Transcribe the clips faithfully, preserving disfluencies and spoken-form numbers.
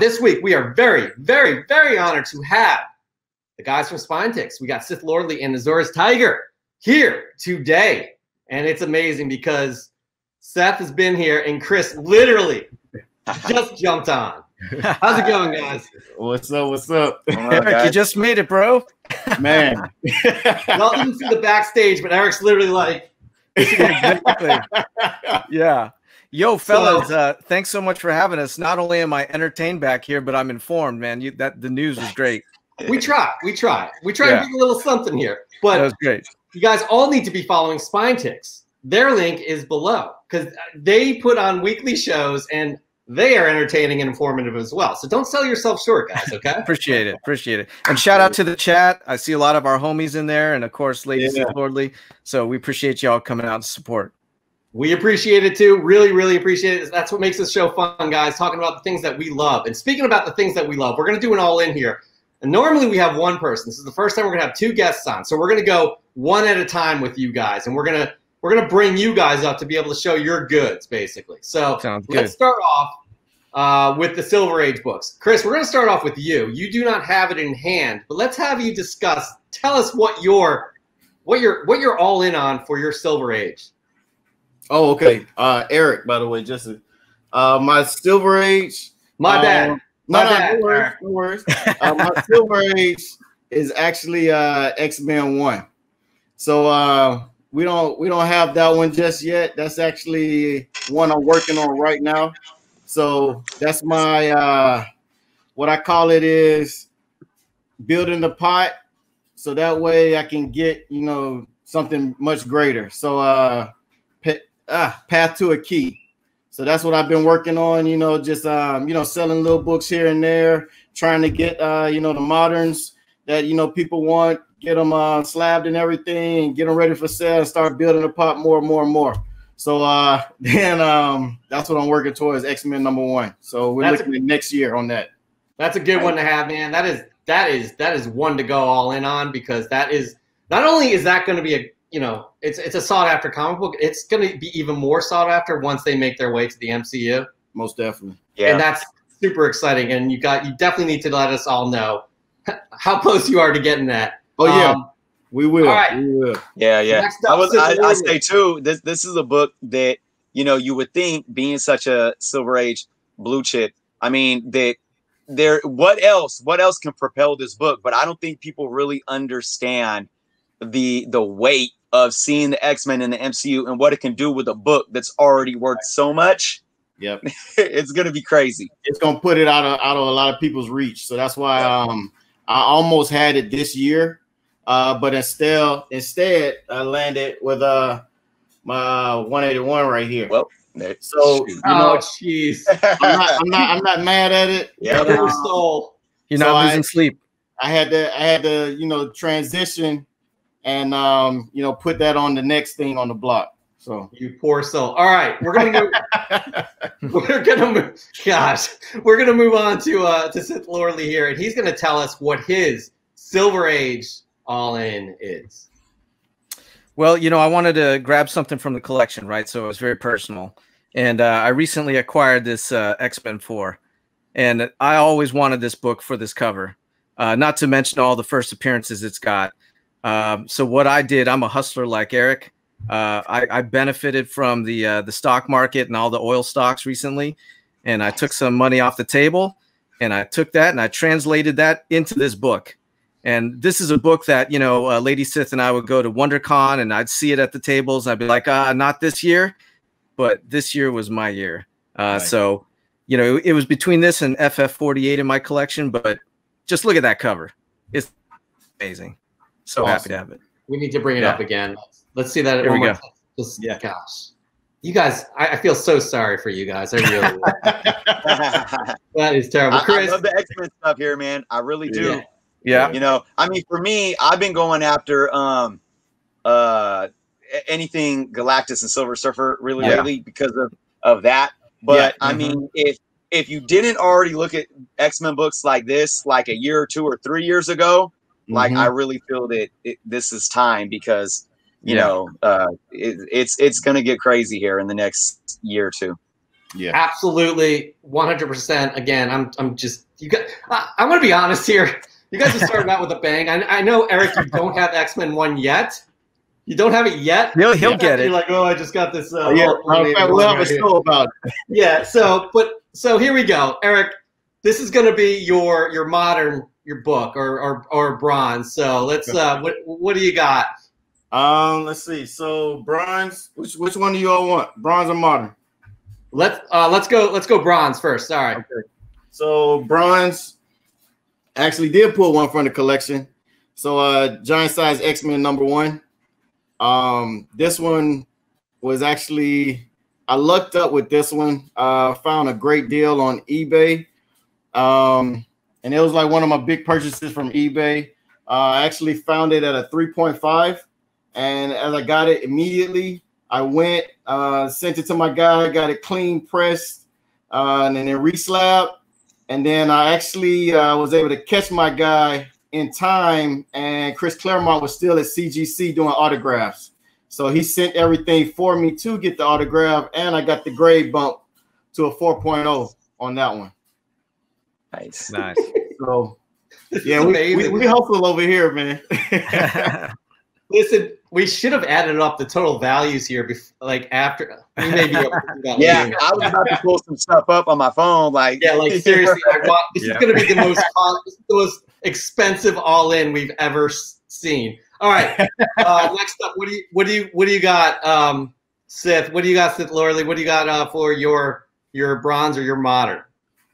This week, we are very, very, very honored to have the guys from Spine Ticks. We got Sith Lordly and Azura's Tiger here today. And it's amazing because Seth has been here and Chris literally just jumped on. How's it going, guys? What's up? What's up? Eric, right, you just made it, bro. Man. Y'all didn't see the backstage, but Eric's literally like. Exactly. Yeah. Yo, fellas, so, uh, thanks so much for having us. Not only am I entertained back here, but I'm informed, man. You, that the news was great. We try. We try. We try yeah. to do a little something here. But that was great. You guys all need to be following Spine Ticks. Their link is below because they put on weekly shows, and they are entertaining and informative as well. So don't sell yourself short, guys, okay? Appreciate it. Appreciate it. And shout out to the chat. I see a lot of our homies in there and, of course, ladies yeah. and Lordly. So we appreciate y'all coming out to support. We appreciate it, too. Really, really appreciate it. That's what makes this show fun, guys, talking about the things that we love. And speaking about the things that we love, we're going to do an all-in here. And normally we have one person. This is the first time we're going to have two guests on. So we're going to go one at a time with you guys, and we're going to We're going to bring you guys up to be able to show your goods, basically. So let's start off uh, with the Silver Age books. Chris, we're going to start off with you. You do not have it in hand, but let's have you discuss. Tell us what you're, what you're, what you're all in on for your Silver Age. Oh, okay. Uh, Eric, by the way, just uh, my Silver Age. My um, bad. My no, bad. No, no worries, no worries. uh, my Silver Age is actually uh, X-Men one. So. Uh, We don't we don't have that one just yet. That's actually one I'm working on right now. So that's my uh, what I call it is building the pot, so that way I can get you know something much greater. So uh, pe ah, path to a key. So that's what I've been working on. You know, just um, you know selling little books here and there, trying to get uh, you know the moderns that you know people want. Get them uh, slabbed and everything, and get them ready for sale, and start building the pot more and more and more. So uh, then um, that's what I'm working towards, X-Men number one. So we're that's looking a, at next year on that. That's a good one to have, man. That is that is that is one to go all in on, because that is not only is that going to be a you know it's it's a sought after comic book. It's going to be even more sought after once they make their way to the M C U. Most definitely, yeah. And that's super exciting. And you got you definitely need to let us all know how close you are to getting that. Oh yeah, um, we will. Right. We will. Yeah, yeah. I was. I, I say too. This this is a book that you know you would think, being such a Silver Age blue chip. I mean that there. What else? What else can propel this book? But I don't think people really understand the the weight of seeing the X-Men in the M C U and what it can do with a book that's already worth so much. Yep, it's gonna be crazy. It's gonna put it out of out of a lot of people's reach. So that's why um I almost had it this year. Uh, but instead, instead, I landed with uh, my one eighty-one right here. Well, so you know, oh jeez, I'm, I'm not, I'm not mad at it. Yeah, but, um, soul. You're so not losing I, sleep. I had to, I had to, you know, transition and um, you know, put that on the next thing on the block. So you poor soul. All right, we're gonna, move, we're gonna, move, gosh, we're gonna move on to uh, to Sith Lordly here, and he's gonna tell us what his Silver Age all in is. Well, you know, I wanted to grab something from the collection, right? So it was very personal. And uh, I recently acquired this uh, X-Men four. And I always wanted this book for this cover, uh, not to mention all the first appearances it's got. Um, so what I did, I'm a hustler like Eric. Uh, I, I benefited from the, uh, the stock market and all the oil stocks recently. And I took some money off the table. And I took that and I translated that into this book. And this is a book that, you know, uh, Lady Sith and I would go to WonderCon and I'd see it at the tables. And I'd be like, ah, not this year. But this year was my year. Uh, right. So, you know, it, it was between this and F F forty-eight in my collection. But just look at that cover. It's amazing. So awesome. Happy to have it. We need to bring it yeah. up again. Let's see that. Here one we more go. Time. Just, yeah. Gosh. You guys, I, I feel so sorry for you guys. I really That is terrible. Chris. I, I love the X-Men stuff here, man. I really do. Yeah. Yeah, you know, I mean, for me, I've been going after um, uh, anything Galactus and Silver Surfer really yeah. lately because of, of that. But yeah. I mm-hmm. mean, if if you didn't already look at X-Men books like this, like a year or two or three years ago, mm-hmm. like I really feel that it, this is time because, you yeah. know, uh, it, it's it's going to get crazy here in the next year or two. Yeah, absolutely, one hundred percent. Again, I'm I'm just you got. I, I'm gonna be honest here. You guys are starting out with a bang. I, I know, Eric, you don't have X-Men one yet. You don't have it yet. No, he'll, he'll get it. You're like, oh, I just got this. Uh, yeah, we'll have a show about it. Yeah. So, but so here we go, Eric. This is gonna be your your modern your book or or, or bronze. So let's. Uh, what what do you got? Um, let's see. So bronze. Which which one do you all want? Bronze or modern? Let's uh, let's go let's go bronze first. All right. Okay. So bronze actually did pull one from the collection. So uh, Giant Size X-Men number one. Um, this one was actually I lucked up with this one. Uh, found a great deal on eBay. Um, and it was like one of my big purchases from eBay. Uh, I actually found it at a three point five. And as I got it immediately, I went, uh, sent it to my guy, got it clean, pressed, uh, and then reslabbed. And then I actually uh, was able to catch my guy in time. And Chris Claremont was still at C G C doing autographs. So he sent everything for me to get the autograph. And I got the grade bump to a four point oh on that one. Nice. Nice. So, yeah, we, we, we hustle over here, man. Listen, we should have added up the total values here, before, like after. We may be able to do that yeah, later. I was about to pull some stuff up on my phone. Like, yeah, like seriously, I want, this yeah. is going to be the most the most expensive all-in we've ever seen. All right, uh, next up, what do you what do you what do you got, um, Sith? What do you got, Sith Loreley? What do you got uh, for your your bronze or your modern?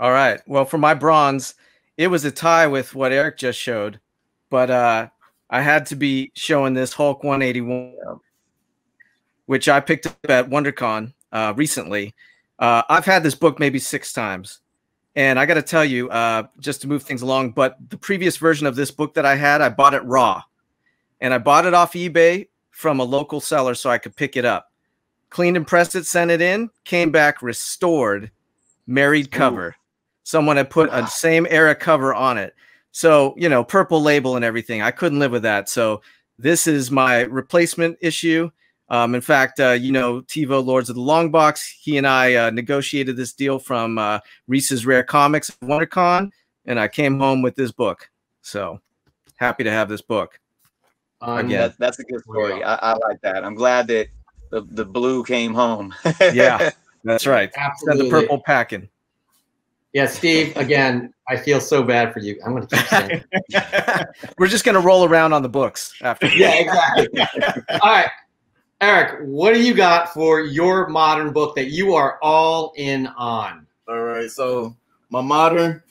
All right. Well, for my bronze, it was a tie with what Eric just showed, but uh, I had to be showing this Hulk one eighty-one, which I picked up at WonderCon uh, recently. Uh, I've had this book maybe six times, and I got to tell you, uh, just to move things along, but the previous version of this book that I had, I bought it raw, and I bought it off eBay from a local seller so I could pick it up. Cleaned and pressed it, sent it in, came back restored, married cover. Ooh. Someone had put a same era cover on it. So, you know, purple label and everything. I couldn't live with that. So this is my replacement issue. Um, in fact, uh, you know, TiVo, Lords of the Long Box, he and I uh, negotiated this deal from uh, Reese's Rare Comics at WonderCon, and I came home with this book. So happy to have this book. Um, Again, that's, that's a good story. I, I like that. I'm glad that the, the blue came home. Yeah, that's right. Absolutely. Instead of the purple packing. Yeah, Steve, again, I feel so bad for you. I'm going to keep saying it. We're just going to roll around on the books after. Yeah, exactly. All right. Eric, what do you got for your modern book that you are all in on? All right. So my modern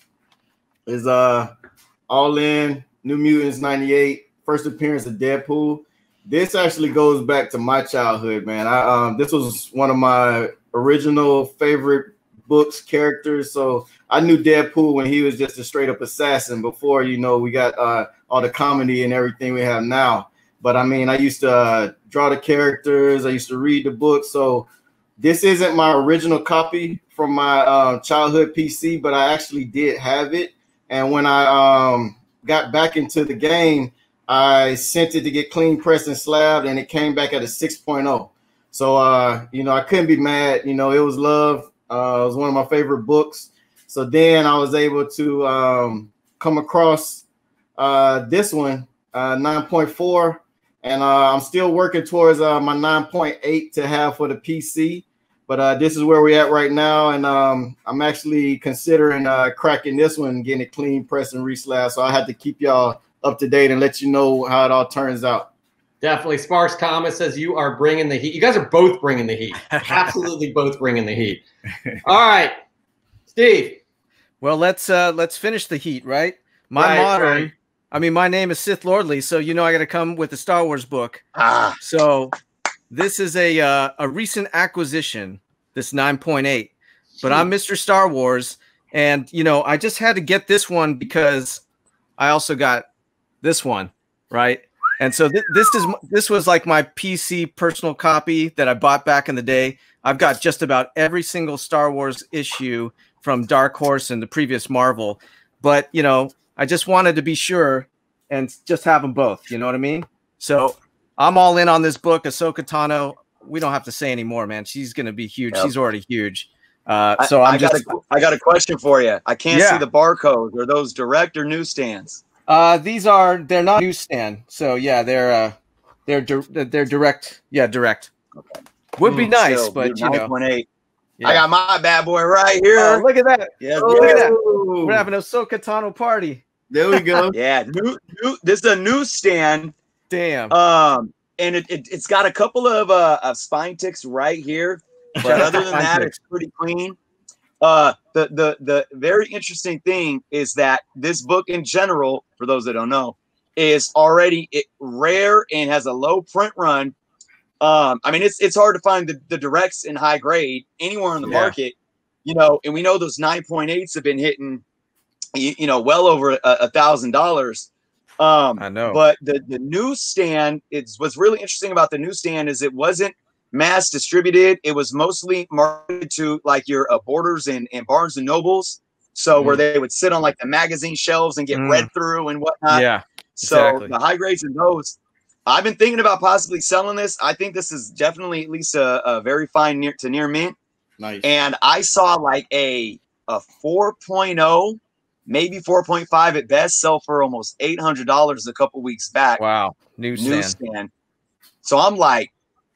is uh, all in New Mutants ninety-eight, first appearance of Deadpool. This actually goes back to my childhood, man. I um, this was one of my original favorite books, characters. So I knew Deadpool when he was just a straight up assassin before, you know, we got uh, all the comedy and everything we have now. But I mean, I used to uh, draw the characters. I used to read the book. So this isn't my original copy from my uh, childhood P C, but I actually did have it. And when I um, got back into the game, I sent it to get clean, pressed and slabbed, and it came back at a six point oh. So, uh, you know, I couldn't be mad. You know, it was love. Uh, it was one of my favorite books. So then I was able to um, come across uh, this one, uh, nine point four. And uh, I'm still working towards uh, my nine point eight to have for the P C. But uh, this is where we're at right now. And um, I'm actually considering uh, cracking this one, getting it clean, pressed, and reslabbed. So I had to keep y'all up to date and let you know how it all turns out. Definitely. Sparks Thomas says you are bringing the heat. You guys are both bringing the heat. Absolutely both bringing the heat. All right, Steve. Well, let's uh, let's finish the heat, right? My right, modern. Right. I mean, my name is Sith Lordly, so you know I got to come with a Star Wars book. Ah. So this is a uh, a recent acquisition. This nine point eight. But I'm Mister Star Wars, and you know I just had to get this one because I also got this one, right? And so th this is this was like my P C personal copy that I bought back in the day. I've got just about every single Star Wars issue from Dark Horse and the previous Marvel, but you know I just wanted to be sure and just have them both. You know what I mean? So I'm all in on this book. Ahsoka Tano, we don't have to say anymore, man. She's gonna be huge. Yep. She's already huge. Uh, so I, I'm I just. Got a, I got a question for you. I can't yeah. see the barcode. Are those direct or newsstands? Uh, these are. They're not newsstand. So yeah, they're uh, they're di they're direct. Yeah, direct. Okay. Would be mm, nice, so, but dude, you know. Yeah. I got my bad boy right here. Oh, look at that. Yeah, oh, look at that. We're having an Ahsoka Tano party. There we go. yeah, new, new, this is a newsstand. Damn. Um, and it, it it's got a couple of uh of spine ticks right here, but other than that, it's pretty clean. Uh, the the the very interesting thing is that this book in general, for those that don't know, is already it, rare and has a low print run. Um, I mean, it's it's hard to find the, the directs in high grade anywhere on the yeah. market, you know. And we know those nine point eights have been hitting, you, you know, well over a, a thousand dollars. Um, I know. But the the newsstand, it's what's really interesting about the newsstand is it wasn't mass distributed. It was mostly marketed to like your uh, Borders and, and Barnes and Nobles, so mm. where they would sit on like the magazine shelves and get mm. read through and whatnot. Yeah. So exactly. the high grades in those. I've been thinking about possibly selling this. I think this is definitely at least a, a very fine near to near mint. Nice. And I saw like a a four point oh, maybe four point five at best, sell for almost eight hundred dollars a couple weeks back. Wow, newsstand. So I'm like,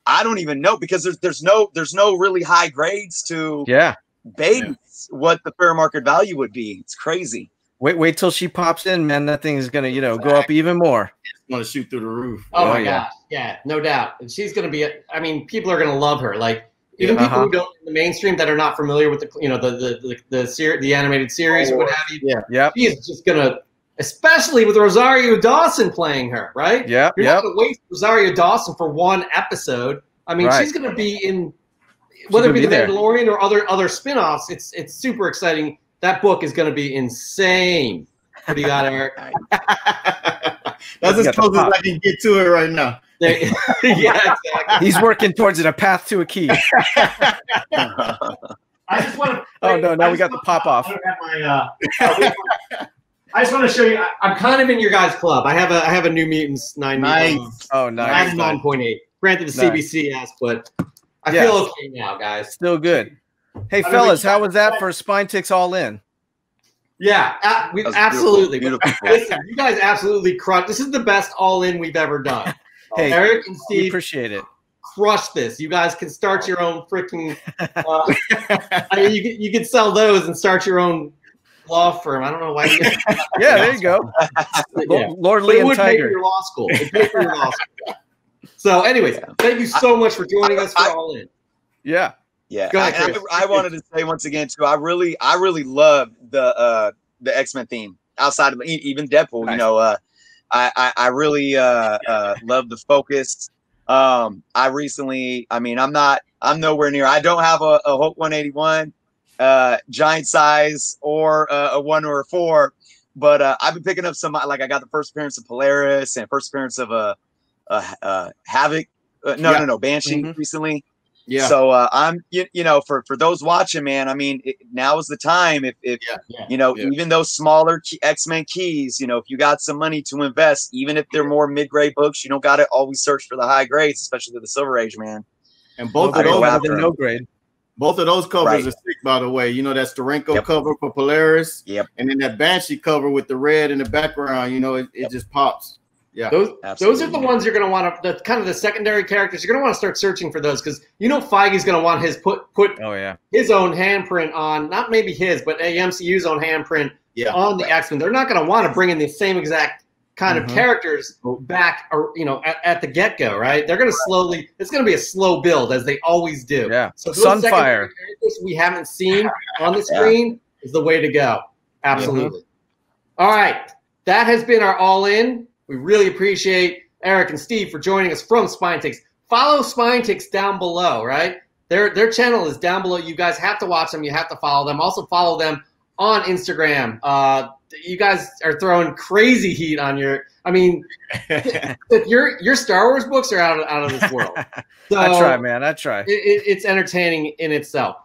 I don't even know because there's there's no there's no really high grades to yeah base yeah. what the fair market value would be. It's crazy. Wait, wait till she pops in, man. That thing is gonna, you know, exactly. go up even more. It's gonna shoot through the roof. Oh, oh my yeah. gosh, yeah, no doubt. And she's gonna be. A, I mean, people are gonna love her. Like even yeah, people uh-huh. who don't in the mainstream that are not familiar with the, you know, the the the the, the animated series, oh, or what have you. Yeah, yeah. She is just gonna, especially with Rosario Dawson playing her, right? Yeah, You're yep. not gonna waste Rosario Dawson for one episode. I mean, right. she's gonna be in, whether it be, be The Mandalorian or other other spinoffs. It's it's super exciting. That book is going to be insane. What do you got, Eric? That's as close as I can get to it right now. yeah, exactly. He's working towards it, a path to a key. I just want to. Oh, no, now we got the pop off. I just want to show you. I, I'm kind of in your guys' club. I have a, I have a New Mutants ninety-eight. Nice. Oh, nice. nine point eight. Granted, the nice. C B C ass, but I yes. feel okay now, guys. Still good. Hey, fellas, how was that for Spine Ticks All In? Yeah, we absolutely. Beautiful, beautiful. Listen, you guys absolutely crushed. This is the best All In we've ever done. Hey, Eric and Steve, appreciate it. Crush this. You guys can start your own freaking. Uh, I mean, you you can sell those and start your own law firm. I don't know why. You guys yeah, there you go. yeah. Lordly and Tiger. It would pay for your law school. It would pay for your law school. So, anyways, thank you so much for joining us for All In. Yeah. Yeah, ahead, I, I, I wanted to say once again too. I really, I really loved the uh, the X-Men theme outside of even Deadpool. Nice. You know, uh, I, I I really uh, uh, love the focus. Um, I recently, I mean, I'm not, I'm nowhere near. I don't have a, a Hulk one eighty-one, uh, giant size, or uh, a one or a four. But uh, I've been picking up some. Like I got the first appearance of Polaris and first appearance of a, a, a Havoc. Uh, no, yeah. no, no, Banshee mm-hmm. recently. Yeah. So uh, I'm, you, you know, for, for those watching, man, I mean, it, now is the time. If, if yeah, yeah, you know, yeah. even those smaller key, X-Men keys, you know, if you got some money to invest, even if they're more mid-grade books, you don't got to always search for the high grades, especially the Silver Age, man. And both of those, no grade. Both of those covers right. are sick, by the way. You know, that Starenko yep. cover for Polaris, yep, and then that Banshee cover with the red in the background. You know, it, it yep. just pops. Yeah, those, those are the ones you're going to want to, kind of the secondary characters. You're going to want to start searching for those because you know Feige's going to want his put put oh, yeah. his own handprint on, not maybe his, but a M C U's own handprint yeah, on the right. X-Men. They're not going to want to bring in the same exact kind mm-hmm. of characters back, or, you know, at, at the get-go, right? They're going to slowly, it's going to be a slow build as they always do. Yeah, so Sunfire we haven't seen on the screen yeah. is the way to go. Absolutely. Mm-hmm. All right, that has been our All-In. We really appreciate Eric and Steve for joining us from Spine Ticks. Follow Spine Ticks down below, right? Their their channel is down below. You guys have to watch them. You have to follow them. Also follow them on Instagram. Uh, you guys are throwing crazy heat on your. I mean, your your Star Wars books are out of, out of this world. So I try, man. I try. It, it, it's entertaining in itself.